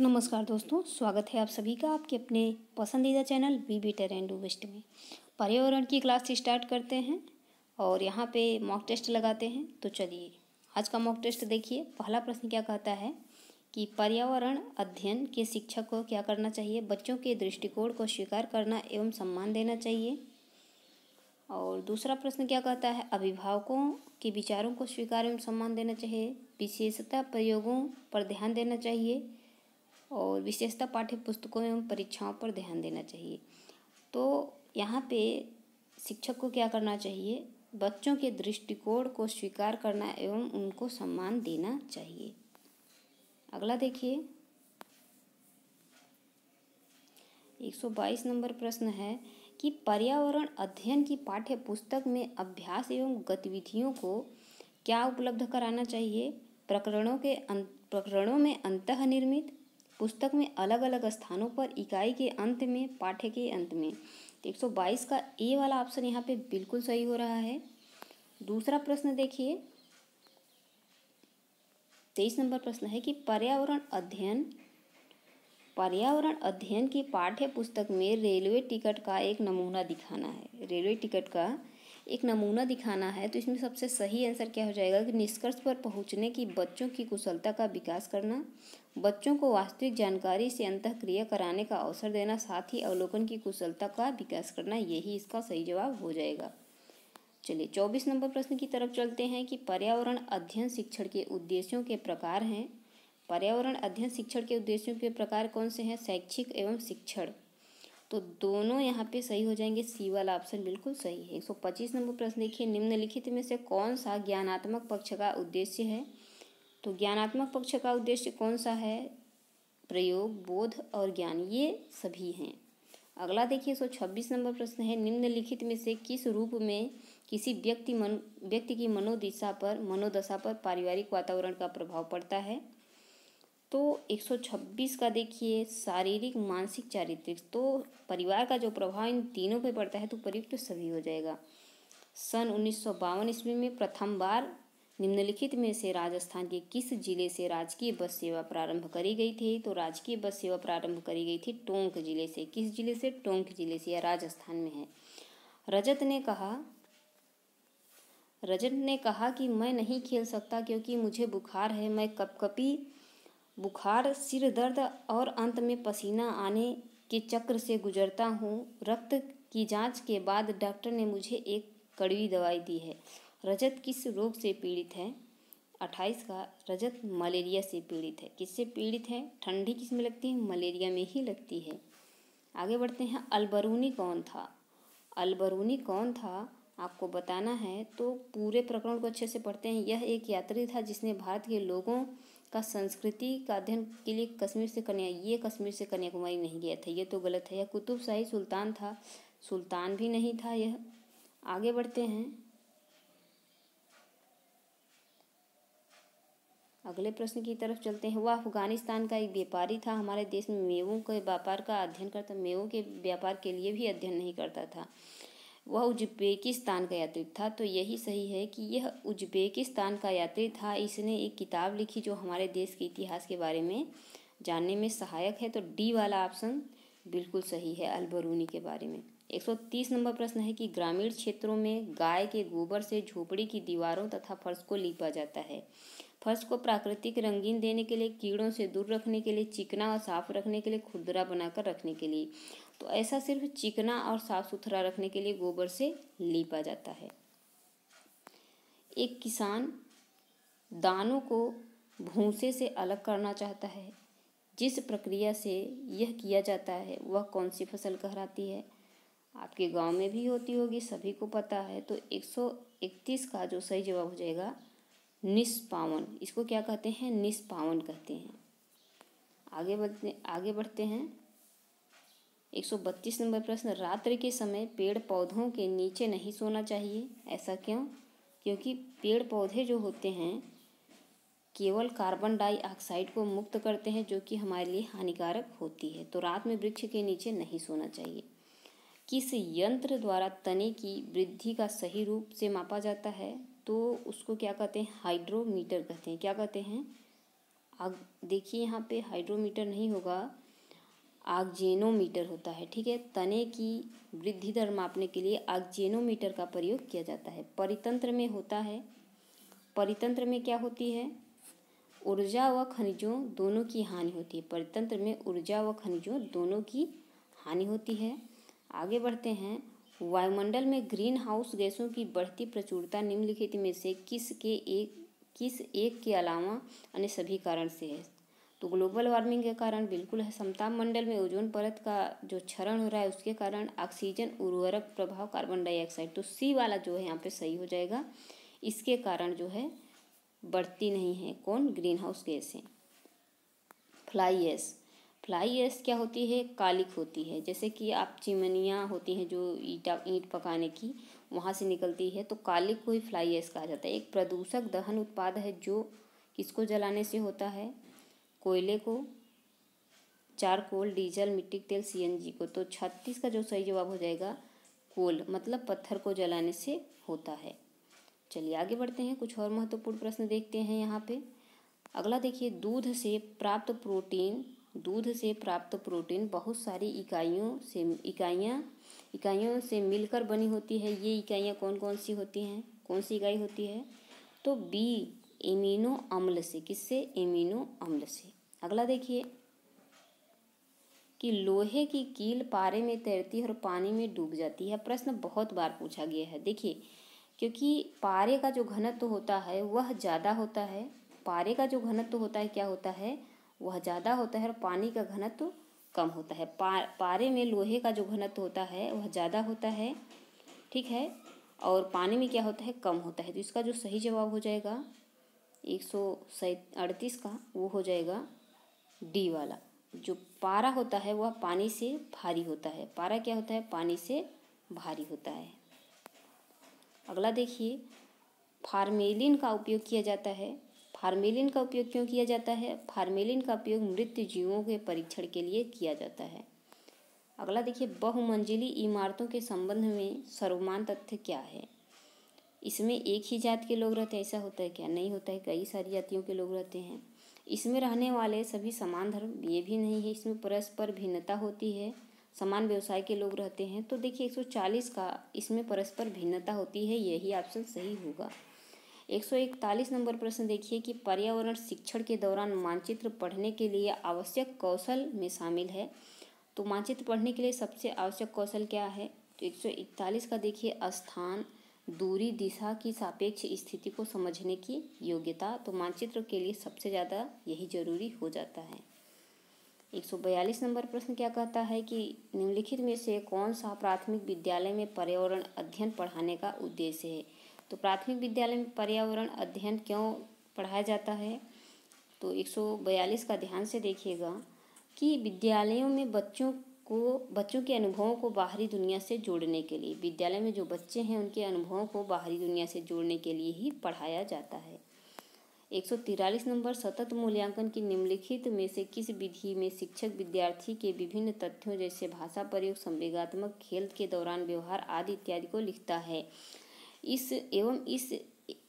नमस्कार दोस्तों, स्वागत है आप सभी का आपके अपने पसंदीदा channel be better and do best में। पर्यावरण की क्लास स्टार्ट करते हैं और यहाँ पे मॉक टेस्ट लगाते हैं। तो चलिए आज का मॉक टेस्ट देखिए। पहला प्रश्न क्या कहता है कि पर्यावरण अध्ययन के शिक्षक को क्या करना चाहिए? बच्चों के दृष्टिकोण को स्वीकार करना एवं सम्मान देना चाहिए। और दूसरा प्रश्न क्या कहता है? अभिभावकों के विचारों को स्वीकार एवं सम्मान देना चाहिए। विशेषता प्रयोगों पर ध्यान देना चाहिए और विशेषता पाठ्य पुस्तकों एवं परीक्षाओं पर ध्यान देना चाहिए। तो यहाँ पे शिक्षक को क्या करना चाहिए? बच्चों के दृष्टिकोण को स्वीकार करना एवं उनको सम्मान देना चाहिए। अगला देखिए, 122 नंबर प्रश्न है कि पर्यावरण अध्ययन की पाठ्य पुस्तक में अभ्यास एवं गतिविधियों को क्या उपलब्ध कराना चाहिए? प्रकरणों में अंतःनिर्मित, पुस्तक में अलग अलग स्थानों पर, इकाई के अंत में, पाठ्य के अंत में। तो 122 का ए वाला ऑप्शन यहाँ पे बिल्कुल सही हो रहा है। दूसरा प्रश्न देखिए, 23 नंबर प्रश्न है कि पर्यावरण अध्ययन की पाठ्य पुस्तक में रेलवे टिकट का एक नमूना दिखाना है। तो इसमें सबसे सही आंसर क्या हो जाएगा कि निष्कर्ष पर पहुंचने की बच्चों की कुशलता का विकास करना, बच्चों को वास्तविक जानकारी से अंतःक्रिया कराने का अवसर देना, साथ ही अवलोकन की कुशलता का विकास करना, यही इसका सही जवाब हो जाएगा। चलिए 24 नंबर प्रश्न की तरफ चलते हैं कि पर्यावरण अध्ययन शिक्षण के उद्देश्यों के प्रकार हैं। पर्यावरण अध्ययन शिक्षण के उद्देश्यों के प्रकार कौन से हैं? शैक्षिक एवं शिक्षण। तो दोनों यहाँ पे सही हो जाएंगे, सी वाला ऑप्शन बिल्कुल सही है। 125 नंबर प्रश्न देखिए, निम्नलिखित में से कौन सा ज्ञानात्मक पक्ष का उद्देश्य है? तो ज्ञानात्मक पक्ष का उद्देश्य कौन सा है? प्रयोग, बोध और ज्ञान, ये सभी हैं। अगला देखिए, 126 नंबर प्रश्न है, निम्नलिखित में से किस रूप में किसी व्यक्ति की मनोदशा पर पारिवारिक वातावरण का प्रभाव पड़ता है? तो 126 का देखिए, शारीरिक, मानसिक, चारित्रिक। तो परिवार का जो प्रभाव इन तीनों पे पड़ता है तो उपयुक्त सभी हो जाएगा। सन 1952 ईस्वी में प्रथम बार निम्नलिखित में से राजस्थान के किस जिले से राजकीय बस सेवा प्रारंभ करी गई थी? तो राजकीय बस सेवा प्रारंभ करी गई थी टोंक जिले से। किस जिले से? टोंक जिले से, या राजस्थान में है। रजत ने कहा कि मैं नहीं खेल सकता क्योंकि मुझे बुखार है, मैं कपकपी, बुखार, सिर दर्द और अंत में पसीना आने के चक्र से गुजरता हूँ। रक्त की जांच के बाद डॉक्टर ने मुझे एक कड़वी दवाई दी है। रजत किस रोग से पीड़ित है? 28 का रजत मलेरिया से पीड़ित है। किससे पीड़ित है? ठंडी किस में लगती है? मलेरिया में ही लगती है। आगे बढ़ते हैं, अल बरूनी कौन था आपको बताना है। तो पूरे प्रकरण को अच्छे से पढ़ते हैं। यह एक यात्री था जिसने भारत के लोगों का संस्कृति का अध्ययन के लिए कश्मीर से कन्याकुमारी नहीं गया था, ये तो गलत है। यह कुतुबशाही सुल्तान था, सुल्तान भी नहीं था यह। आगे बढ़ते हैं अगले प्रश्न की तरफ चलते हैं। वह अफगानिस्तान का एक व्यापारी था। हमारे देश में मेवों के व्यापार का अध्ययन करता, मेवों के व्यापार के लिए भी अध्ययन नहीं करता था। वह उज्बेकिस्तान का यात्री था। तो यही सही है कि यह उज्बेकिस्तान का यात्री था। इसने एक किताब लिखी जो हमारे देश के इतिहास के बारे में जानने में सहायक है। तो डी वाला ऑप्शन बिल्कुल सही है, अल बरूनी के बारे में। 130 नंबर प्रश्न है कि ग्रामीण क्षेत्रों में गाय के गोबर से झोपड़ी की दीवारों तथा फर्श को लीपा जाता है। फर्श को प्राकृतिक रंगीन देने के लिए, कीड़ों से दूर रखने के लिए, चिकना और साफ रखने के लिए, खुरदरा बनाकर रखने के लिए। तो ऐसा सिर्फ चिकना और साफ सुथरा रखने के लिए गोबर से लीपा जाता है। एक किसान दानों को भूसे से अलग करना चाहता है। जिस प्रक्रिया से यह किया जाता है वह कौन सी फसल कहलाती है? आपके गांव में भी होती होगी, सभी को पता है। तो 131 का जो सही जवाब हो जाएगा, निष्पावन। इसको क्या कहते हैं? निष्पावन कहते हैं। आगे बढ़ते हैं 132 नंबर प्रश्न, रात्रि के समय पेड़ पौधों के नीचे नहीं सोना चाहिए। ऐसा क्यों? क्योंकि पेड़ पौधे जो होते हैं केवल कार्बन डाइऑक्साइड को मुक्त करते हैं जो कि हमारे लिए हानिकारक होती है। तो रात में वृक्ष के नीचे नहीं सोना चाहिए। किस यंत्र द्वारा तने की वृद्धि का सही रूप से मापा जाता है? तो उसको क्या कहते हैं? हाइड्रोमीटर कहते हैं। क्या कहते हैं? आग देखिए यहाँ पे हाइड्रोमीटर नहीं होगा, आगजेनोमीटर होता है। ठीक है, तने की वृद्धि दर मापने के लिए आगजेनोमीटर का प्रयोग किया जाता है। परितंत्र में होता है, परितंत्र में क्या होती है, ऊर्जा व खनिजों दोनों की हानि होती है। परितंत्र में ऊर्जा व खनिजों दोनों की हानि होती है। आगे बढ़ते हैं, वायुमंडल में ग्रीन हाउस गैसों की बढ़ती प्रचुरता निम्नलिखित में से किस एक के अलावा अन्य सभी कारण से है। तो ग्लोबल वार्मिंग के कारण बिल्कुल है। समतापमंडल में ओजोन परत का जो क्षरण हो रहा है उसके कारण, ऑक्सीजन उर्वरक प्रभाव कार्बन डाइऑक्साइड, तो सी वाला जो है यहाँ पे सही हो जाएगा, इसके कारण जो है बढ़ती नहीं है। कौन? ग्रीन हाउस गैसें। फ्लाई ऐश, फ्लाई ऐश क्या होती है, कालिक होती है। जैसे कि आप चिमनियाँ होती हैं जो ईंट पकाने की, वहाँ से निकलती है, तो कालिक को ही फ्लाई ऐश कहा जाता है। एक प्रदूषक दहन उत्पाद है जो किसको जलाने से होता है, कोयले को, चारकोल, डीजल, मिट्टी तेल, सीएनजी को। तो 36 का जो सही जवाब हो जाएगा कोल, मतलब पत्थर को जलाने से होता है। चलिए आगे बढ़ते हैं, कुछ और महत्वपूर्ण प्रश्न देखते हैं यहाँ पे। अगला देखिए, दूध से प्राप्त प्रोटीन बहुत सारी इकाइयों से मिलकर बनी होती है। ये इकाइयाँ कौन सी इकाई होती है, तो बी, एमिनो अम्ल से। किससे? एमिनो अम्ल से। अगला देखिए कि लोहे की कील पारे में तैरती है और पानी में डूब जाती है। प्रश्न बहुत बार पूछा गया है। देखिए, क्योंकि पारे का जो घनत्व होता है वह ज़्यादा होता है, पारे का जो घनत्व होता है क्या होता है, वह ज़्यादा होता है, और पानी का घनत्व कम होता है। पारे में लोहे का जो घनत्व होता है वह ज़्यादा होता है, ठीक है, और पानी में क्या होता है, कम होता है। तो इसका जो सही जवाब हो जाएगा 138 का, वो हो जाएगा डी वाला। जो पारा होता है वह पानी से भारी होता है। पारा क्या होता है, पानी से भारी होता है। अगला देखिए, फार्मेलिन का उपयोग किया जाता है। फार्मेलिन का उपयोग क्यों किया जाता है? फार्मेलिन का उपयोग मृत जीवों के परीक्षण के लिए किया जाता है। अगला देखिए, बहुमंजिली इमारतों के संबंध में सर्वमान्य तथ्य क्या है? इसमें एक ही जात के लोग रहते हैं, ऐसा होता है क्या? नहीं होता है, कई सारी जातियों के लोग रहते हैं। इसमें रहने वाले सभी समान धर्म, ये भी नहीं है, इसमें परस्पर भिन्नता होती है। समान व्यवसाय के लोग रहते हैं, तो देखिए 140 का, इसमें परस्पर भिन्नता होती है, यही ऑप्शन सही होगा। 141 नंबर प्रश्न देखिए कि पर्यावरण शिक्षण के दौरान मानचित्र पढ़ने के लिए आवश्यक कौशल में शामिल है। तो मानचित्र पढ़ने के लिए सबसे आवश्यक कौशल क्या है? तो 141 का देखिए, स्थान, दूरी, दिशा की सापेक्ष स्थिति को समझने की योग्यता। तो मानचित्र के लिए सबसे ज़्यादा यही जरूरी हो जाता है। 142 नंबर प्रश्न क्या कहता है कि निम्नलिखित में से कौन सा प्राथमिक विद्यालय में पर्यावरण अध्ययन पढ़ाने का उद्देश्य है? तो प्राथमिक विद्यालय में पर्यावरण अध्ययन क्यों पढ़ाया जाता है? तो 142 का ध्यान से देखिएगा कि विद्यालयों में बच्चों के अनुभवों को बाहरी दुनिया से जोड़ने के लिए, विद्यालय में जो बच्चे हैं उनके अनुभवों को बाहरी दुनिया से जोड़ने के लिए ही पढ़ाया जाता है। 143 नंबर, सतत मूल्यांकन की निम्नलिखित में से किस विधि में शिक्षक विद्यार्थी के विभिन्न तथ्यों जैसे भाषा, प्रयोग, संवेगात्मक खेल के दौरान व्यवहार आदि इत्यादि को लिखता है, इस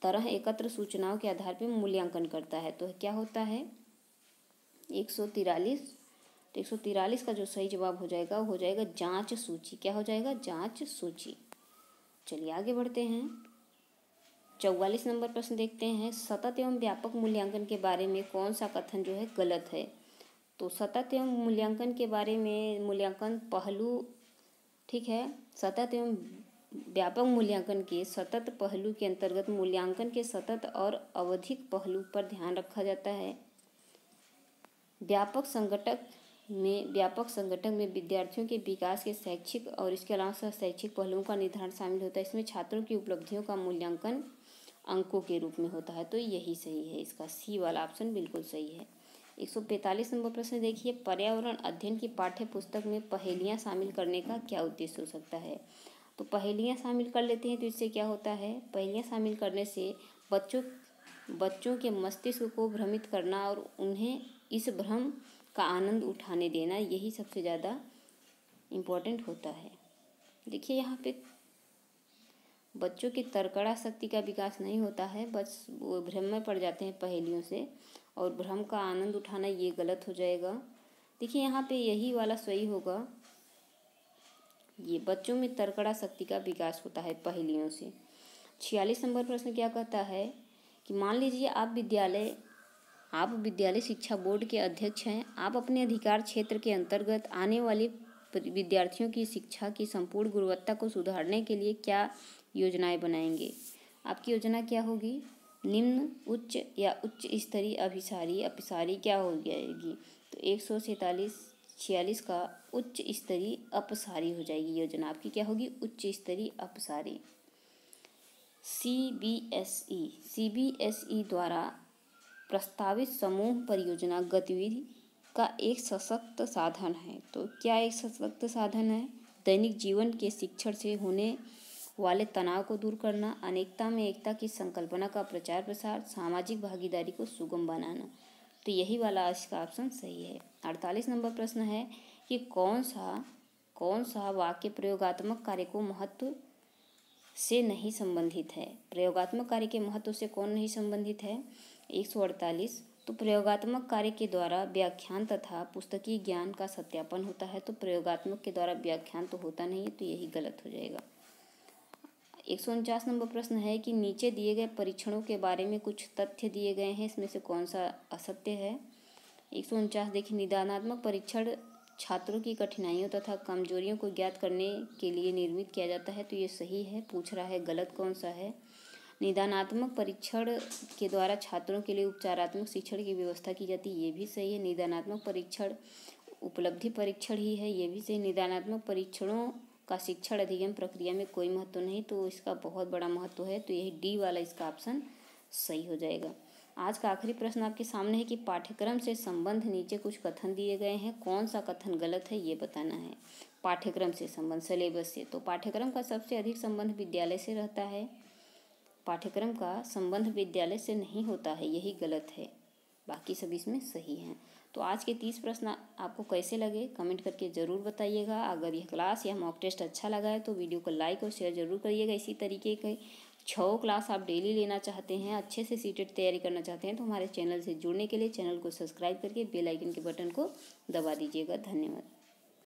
तरह एकत्र सूचनाओं के आधार पर मूल्यांकन करता है। तो क्या होता है 143 का जो सही जवाब हो जाएगा जांच सूची। क्या हो जाएगा? जांच सूची। चलिए आगे बढ़ते हैं, 44 नंबर प्रश्न देखते हैं, सतत एवं व्यापक मूल्यांकन के बारे में कौन सा कथन जो है गलत है? तो सतत एवं मूल्यांकन के बारे में मूल्यांकन पहलू, ठीक है, सतत एवं व्यापक मूल्यांकन के सतत पहलू के अंतर्गत मूल्यांकन के सतत और अवधिक पहलू पर ध्यान रखा जाता है। व्यापक संगठक में विद्यार्थियों के विकास के शैक्षिक और इसके अलावा शैक्षिक पहलुओं का निर्धारण शामिल होता है। इसमें छात्रों की उपलब्धियों का मूल्यांकन अंकों के रूप में होता है। तो यही सही है, इसका सी वाला ऑप्शन बिल्कुल सही है। 145 नंबर प्रश्न देखिए, पर्यावरण अध्ययन की पाठ्य पुस्तक में पहेलियाँ शामिल करने का क्या उद्देश्य हो सकता है? तो पहेलियाँ शामिल कर लेते हैं, तो इससे क्या होता है, पहेलियाँ शामिल करने से बच्चों के मस्तिष्क को भ्रमित करना और उन्हें इस भ्रम का आनंद उठाने देना, यही सबसे ज़्यादा इम्पोर्टेंट होता है। देखिए यहाँ पे बच्चों की तर्कड़ा शक्ति का विकास नहीं होता है, बस वो भ्रम में पड़ जाते हैं पहेलियों से, और भ्रम का आनंद उठाना ये गलत हो जाएगा। देखिए यहाँ पे यही वाला सही होगा। ये बच्चों में तर्कड़ा शक्ति का विकास होता है पहेलियों से। 46 नंबर प्रश्न क्या कहता है कि मान लीजिए आप विद्यालय शिक्षा बोर्ड के अध्यक्ष हैं। आप अपने अधिकार क्षेत्र के अंतर्गत आने वाले विद्यार्थियों की शिक्षा की संपूर्ण गुणवत्ता को सुधारने के लिए क्या योजनाएं बनाएंगे? आपकी योजना क्या होगी? निम्न, उच्च या उच्च स्तरीय अभिसारी अपसारी क्या हो जाएगी? तो 146 का उच्च स्तरीय अपसारी हो जाएगी योजना। आपकी क्या होगी? उच्च स्तरीय अपसारी। CBSE द्वारा प्रस्तावित समूह परियोजना गतिविधि का एक सशक्त साधन है। तो क्या एक सशक्त साधन है? दैनिक जीवन के शिक्षण से होने वाले तनाव को दूर करना, अनेकता में एकता की संकल्पना का प्रचार प्रसार, सामाजिक भागीदारी को सुगम बनाना। तो यही वाला इसका ऑप्शन सही है। 48 नंबर प्रश्न है कि कौन सा वाक्य प्रयोगात्मक कार्य को महत्व से नहीं संबंधित है? प्रयोगात्मक कार्य के महत्व से कौन नहीं संबंधित है? 148। तो प्रयोगात्मक कार्य के द्वारा व्याख्यान तथा पुस्तकीय ज्ञान का सत्यापन होता है। तो प्रयोगात्मक के द्वारा व्याख्यान तो होता नहीं है, तो यही गलत हो जाएगा। 149 नंबर प्रश्न है कि नीचे दिए गए परीक्षणों के बारे में कुछ तथ्य दिए गए हैं, इसमें से कौन सा असत्य है? 149। देखिए, निदानात्मक परीक्षण छात्रों की कठिनाइयों तथा कमजोरियों को ज्ञात करने के लिए निर्मित किया जाता है। तो ये सही है। पूछ रहा है गलत कौन सा है। निदानात्मक परीक्षण के द्वारा छात्रों के लिए उपचारात्मक शिक्षण की व्यवस्था की जाती है, ये भी सही है। निदानात्मक परीक्षण उपलब्धि परीक्षण ही है, ये भी सही। निदानात्मक परीक्षणों का शिक्षण अधिगम प्रक्रिया में कोई महत्व नहीं, तो इसका बहुत बड़ा महत्व है। तो यही डी वाला इसका ऑप्शन सही हो जाएगा। आज का आखिरी प्रश्न आपके सामने है कि पाठ्यक्रम से संबंध नीचे कुछ कथन दिए गए हैं, कौन सा कथन गलत है ये बताना है। पाठ्यक्रम से संबंध सिलेबस से, तो पाठ्यक्रम का सबसे अधिक संबंध विद्यालय से रहता है। पाठ्यक्रम का संबंध विद्यालय से नहीं होता है, यही गलत है। बाकी सब इसमें सही हैं। तो आज के 30 प्रश्न आपको कैसे लगे कमेंट करके ज़रूर बताइएगा। अगर यह क्लास या मॉक टेस्ट अच्छा लगा है तो वीडियो को लाइक और शेयर ज़रूर करिएगा। इसी तरीके के 6 क्लास आप डेली लेना चाहते हैं, अच्छे से सीटेट तैयारी करना चाहते हैं, तो हमारे चैनल से जुड़ने के लिए चैनल को सब्सक्राइब करके बेल आइकन के बटन को दबा दीजिएगा। धन्यवाद।